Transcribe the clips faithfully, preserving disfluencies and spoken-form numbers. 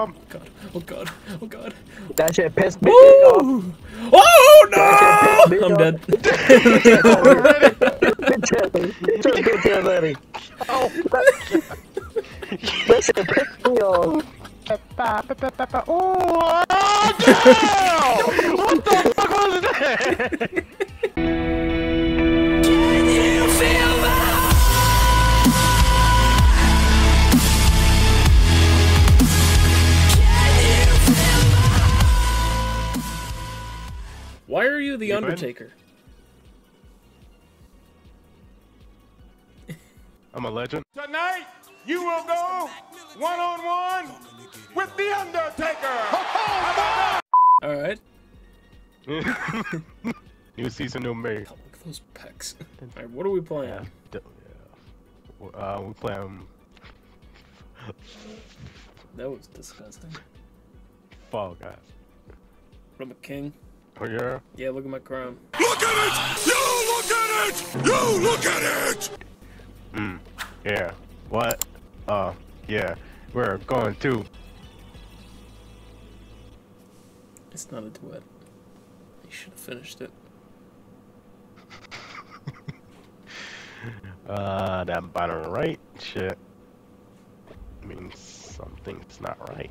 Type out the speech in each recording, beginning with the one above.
bomb. Oh god, oh god, oh god. That shit pissed me off. Oh no! I'm dead. That shit pissed me off. Oh, no! What the fuck was that? Why are you the you Undertaker? Mind? I'm a legend. Tonight, you will go one-on-one -on -one with the Undertaker! Oh, oh, alright. New season, new me. Oh, look at those pecs. Alright, what are we playing? Yeah, yeah. Uh, we playing... That was disgusting. Fall Guys. From a king. Oh, yeah? Yeah, look at my crown. Look at it! You look at it! You look at it! Hmm. Yeah. What? Uh, yeah. We're going to. It's not a duet. You should have finished it. uh, that bottom right shit means something's not right.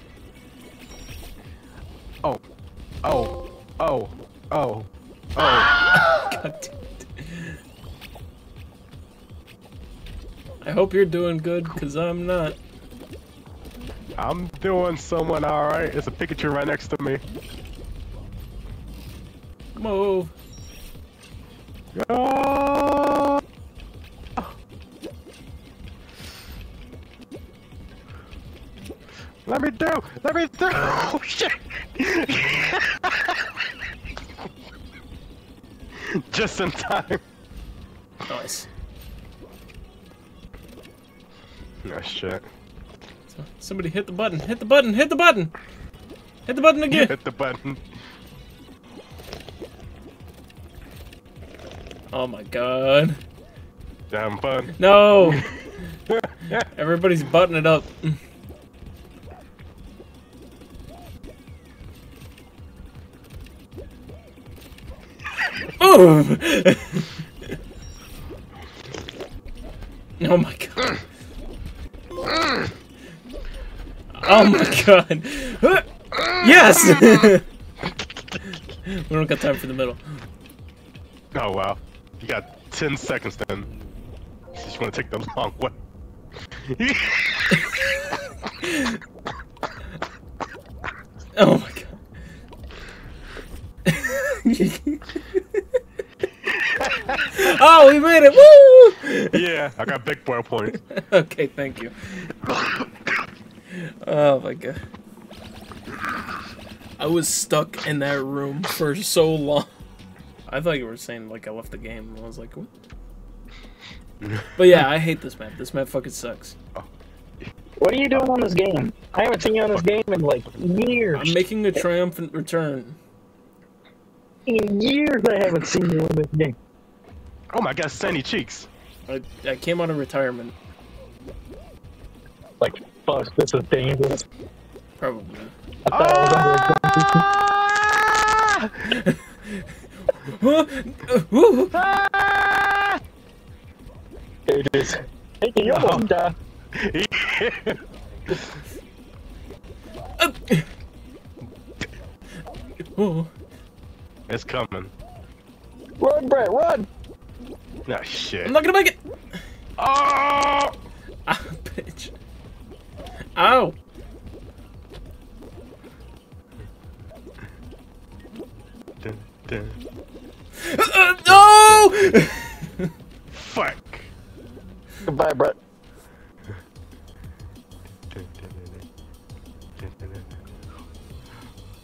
Oh, oh, oh, oh, oh. God damn it. I hope you're doing good, because I'm not. I'm doing someone alright. There's a Pikachu right next to me. Move. Oh. Let me do! Let me do! Oh shit! Just in time. Nice. Nice shit. So, somebody hit the button. Hit the button. Hit the button. Hit the button again. Hit the button. Oh my god. Damn button. No. Everybody's buttoning it up. Oh my god. Oh my god. Yes! We don't got time for the middle. Oh wow. You got ten seconds then. You just want to take the long way. Oh my god. Oh, we made it! Woo! Yeah, I got big boy points. Okay, thank you. Oh my god. I was stuck in that room for so long. I thought you were saying, like, I left the game, and I was like, what? But yeah, I hate this map. This map fucking sucks. What are you doing on this game? I haven't seen you on this game in, like, years. I'm making a triumphant return. In years I haven't seen you on this game. Oh my god, Sandy Cheeks! I, I came out of retirement. Like, fuck, this is dangerous. Probably. I thought I was under ah! It is. Hey, you almost died. It's coming. Run, Brett, run! No oh, shit. I'm not gonna make it! Oh! Ah, bitch. Ow! Dun, dun. Uh, uh, no! Fuck. Goodbye, Brett.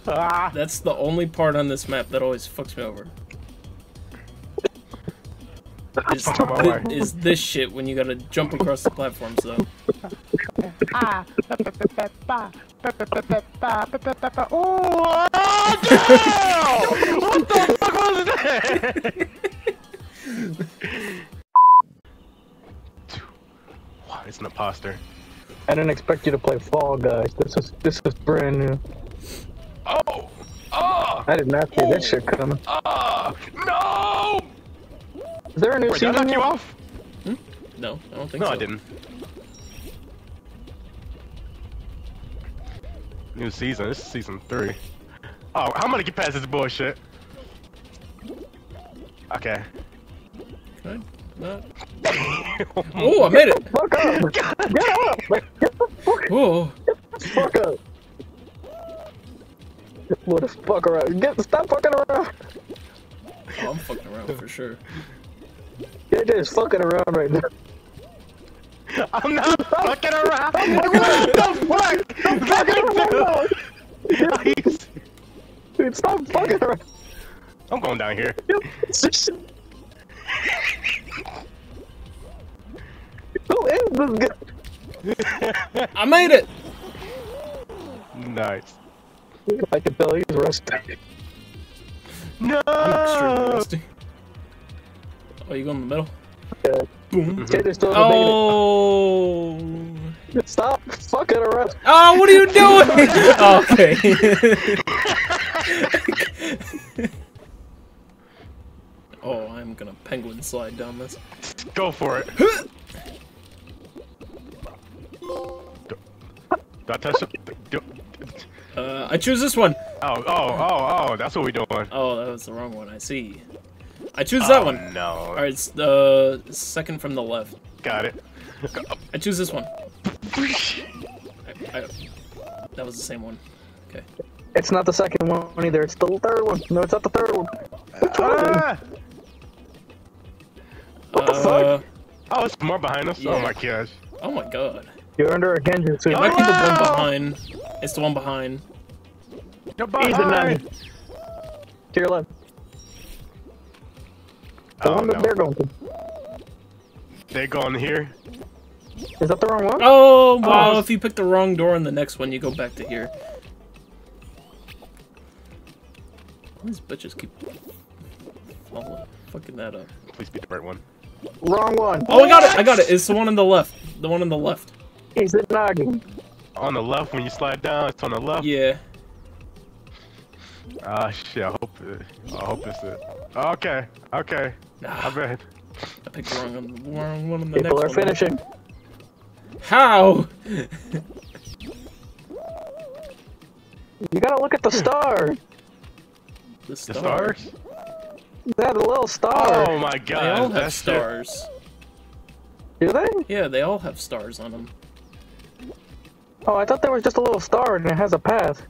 Ah. That's the only part on this map that always fucks me over. Is, th is this shit when you gotta jump across the platforms though. Oh, damn! What the fuck was that? Wow, it's an imposter. I didn't expect you to play Fall Guys. This is this is brand new. Oh! Oh! I did not see oh, that shit coming. Ah! Uh, no! Is there a new Wait, season? Did I knock you off? Hmm? No, I don't think no, so. No, I didn't. New season. This is season three. Oh, I'm gonna get past this bullshit. Okay. Good. Not... oh, I made it! Fuck up! Get up! Get the fuck up! Get the fuck up! What the fuck around? Get stop fucking around! Oh, I'm fucking around for sure. You're just fucking around right now. I'm not fucking around. What the fuck? I'm fucking around. Dude, stop fucking around. I'm going down here. Who is this guy? I made it. Nice. I can tell he's rusty. No! I'm extremely rusty. Oh, you go in the middle? Yeah. Boom. Mm-hmm. Oh! Stop fucking around. Oh, what are you doing? Oh, okay. Oh, I'm gonna penguin slide down this. Go for it. Did I touch it? Uh, I choose this one. Oh, oh, oh, oh, that's what we doing. Oh, that was the wrong one, I see. I choose oh, that one. no. All right, it's the uh, second from the left. Got it. I choose this one. I, I, that was the same one. Okay. It's not the second one either, it's the third one. No, it's not the third one. Ah! What uh, the fuck? Oh, it's more behind us? Yeah. Oh my gosh. Oh my god. You're under a Genji suit. It might be the one behind. It's the one behind. You're behind. He's to your left. The oh, one that no. they're going to. They're going here. Is that the wrong one? Oh, wow. Oh. If you pick the wrong door in the next one, you go back to here. All these bitches keep fucking that up. Please be the right one. Wrong one. Oh, I got it. I got it. It's the one on the left. The one on the left. Is it noggin? On the left when you slide down, it's on the left. Yeah. Ah shit, I hope it, I hope it's it. Okay, okay. Nah. I bet. I picked the wrong, the wrong one on the People next one. People are finishing. How? You gotta look at the star. The star? The stars? That little star. Oh my god. They all have stars. It. Do they? Yeah, they all have stars on them. Oh, I thought there was just a little star and it has a path.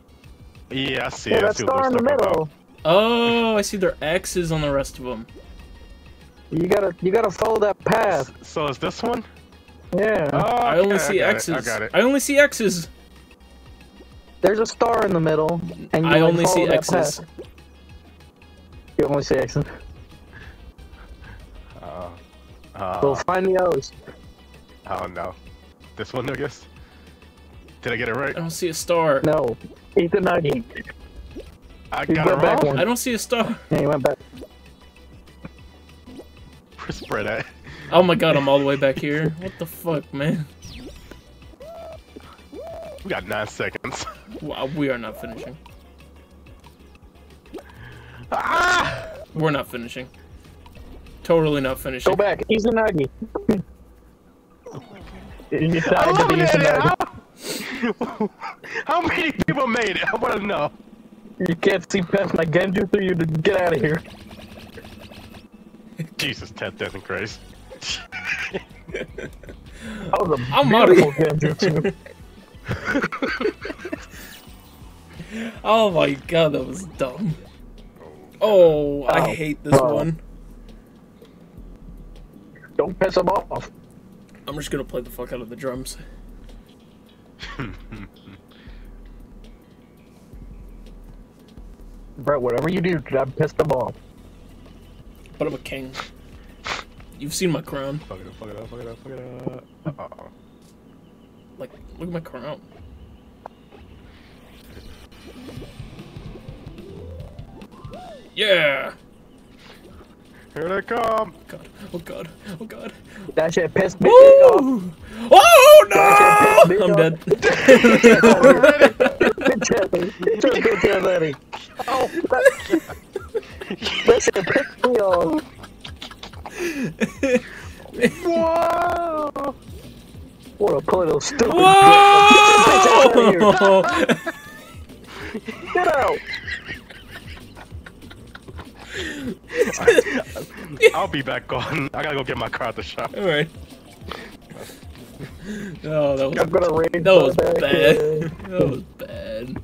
Yeah, I see. Yeah, that star in the middle. Oh, I see their X's on the rest of them. You gotta, you gotta follow that path. So is this one? Yeah. Oh, okay, I only see I X's. It, I got it. I only see X's. There's a star in the middle, and you I only see X's. Path. You only see X's. Uh, uh, we'll find the O's. Oh no, this one, I guess. Did I get it right? I don't see a star. No. Ethan Nuggie. I he got it back wrong. One. I don't see a star. Yeah, he went back. Where's Brett at? Oh my god, I'm all the way back here. What the fuck, man? We got nine seconds. Wow, we are not finishing. Ah! We're not finishing. Totally not finishing. Go back. Ethan Nuggie. Oh my god. I eliminated it! How many people made it? I want to know. You can't see past my Genji through you to get out of here. Jesus, Ted doesn't grace. That was a I'm beautiful Genji. Oh my god, that was dumb. Oh, I oh, hate this oh. one. Don't piss him off. I'm just gonna play the fuck out of the drums. Brett, whatever you do, I'm pissed them off. But I'm a king. You've seen my crown. Fuck it up, fuck it up, fuck it up, fuck it up. Uh-oh. Like, look at my crown. Yeah! Here they come! Oh god, oh god, oh god. That shit pissed me off. Oh no! Me I'm off. Dead. Oh, that shit pissed me off. Whoa! What a little stupid. Whoa! Get out! I, I'll be back on. I gotta go get my car at the shop. Alright. Oh, that was, I'm gonna rain that was bad. That was bad.